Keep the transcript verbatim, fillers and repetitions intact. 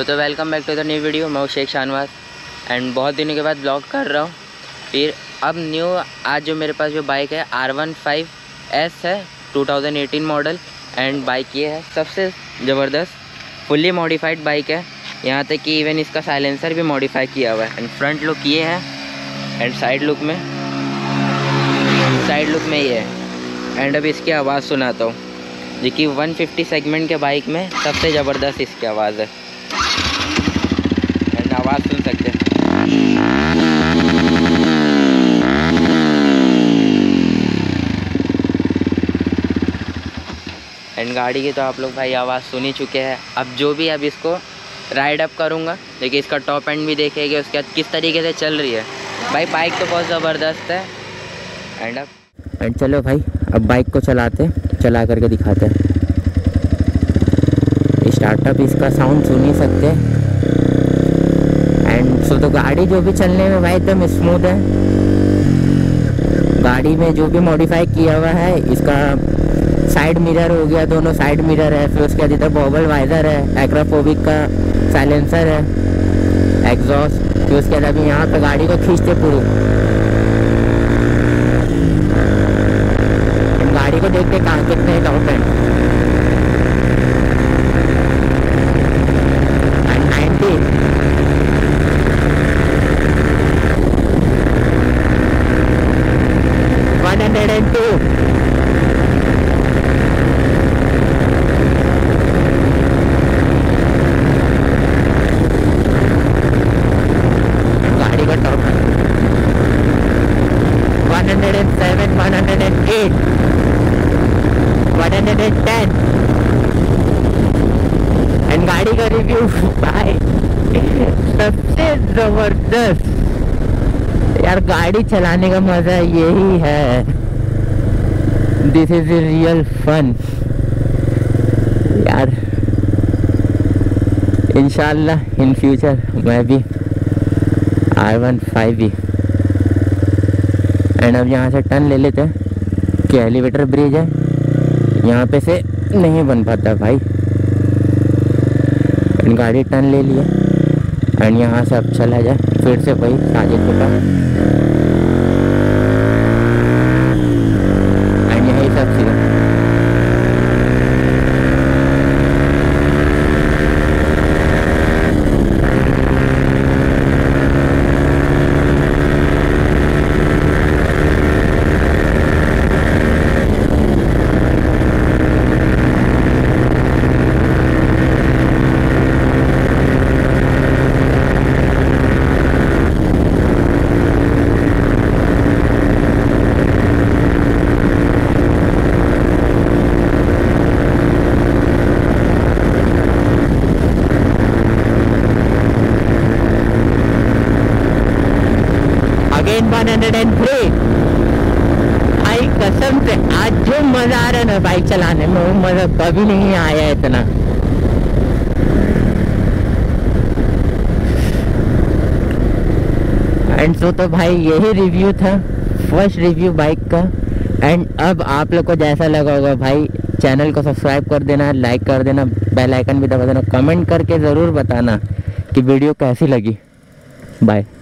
तो तो welcome back to the new video. मैं हूँ शेख शानवाज़ एंड बहुत दिनों के बाद ब्लॉग कर रहा हूँ। फिर अब न्यू आज जो मेरे पास जो बाइक है आर वन फाइव एस है दो हज़ार अठारह मॉडल एंड बाइक ये है सबसे ज़बरदस्त फुल्ली मॉडिफाइड बाइक है। यहाँ तक कि इवन इसका साइलेंसर भी मॉडिफाई किया हुआ है एंड फ्रंट लुक ये है एंड साइड लुक में साइड लुक में ये है। एंड अब इसकी आवाज़ सुनाता हूँ जो कि एक सौ पचास सेगमेंट के बाइक में सबसे ज़बरदस्त इसकी आवाज़ है एंड आवाज़ सुन सकते हैं। एंड गाड़ी की तो आप लोग भाई आवाज़ सुन ही चुके हैं। अब जो भी अब इसको राइड अप करूँगा देखिए इसका टॉप एंड भी देखेंगे उसके बाद किस तरीके से चल रही है। भाई बाइक तो बहुत ज़बरदस्त है। एंड अब एंड चलो भाई अब बाइक को चलाते चला करके दिखाते हैं। स्टार्टअप इसका साउंड सुन ही सकते हैं। एंड सो तो गाड़ी जो भी चलने में भाई एकदम स्मूथ है। गाड़ी में जो भी मॉडिफाई किया हुआ है इसका साइड मिरर हो गया, दोनों साइड मिरर है। फिर उसके बाद इधर बॉबल वाइजर है, एक्रोफोबिक का साइलेंसर है, एक्सोस्ट। फिर उसके बाद अभी यहाँ पर गाड़ी को खींचते पूरी को देखते कहाँ कितने top and ninety one hundred and two गाड़ी का top one hundred and seven one hundred and eight one hundred ten. And गाड़ी का रिव्यू भाई सबसे जबरदस्त यार। गाड़ी चलाने का मजा यही है, दिस इज रियल फन यार। इंशाल्लाह इन फ्यूचर मैं भी आर वन फाइव। एंड अब यहाँ से टर्न ले लेते हैं कि एलिवेटर ब्रिज है यहाँ पे से नहीं बन पाता भाई। एंड गाड़ी टर्न ले लिया एंड यहाँ से अब चला जाए फिर से भाई साजिद होगा। एंड यही सब सीधा वन हंड्रेड एंड थ्री। भाई कसम से आज जो मजा आ रहा है ना बाइक चलाने में वो मजा कभी नहीं आया इतना। एंड सो तो भाई यही रिव्यू था फर्स्ट रिव्यू बाइक का। एंड अब आप लोग को जैसा लगा होगा भाई चैनल को सब्सक्राइब कर देना, लाइक कर देना, बेल आइकन भी दबा देना, कमेंट करके ज़रूर बताना कि वीडियो कैसी लगी। बाय।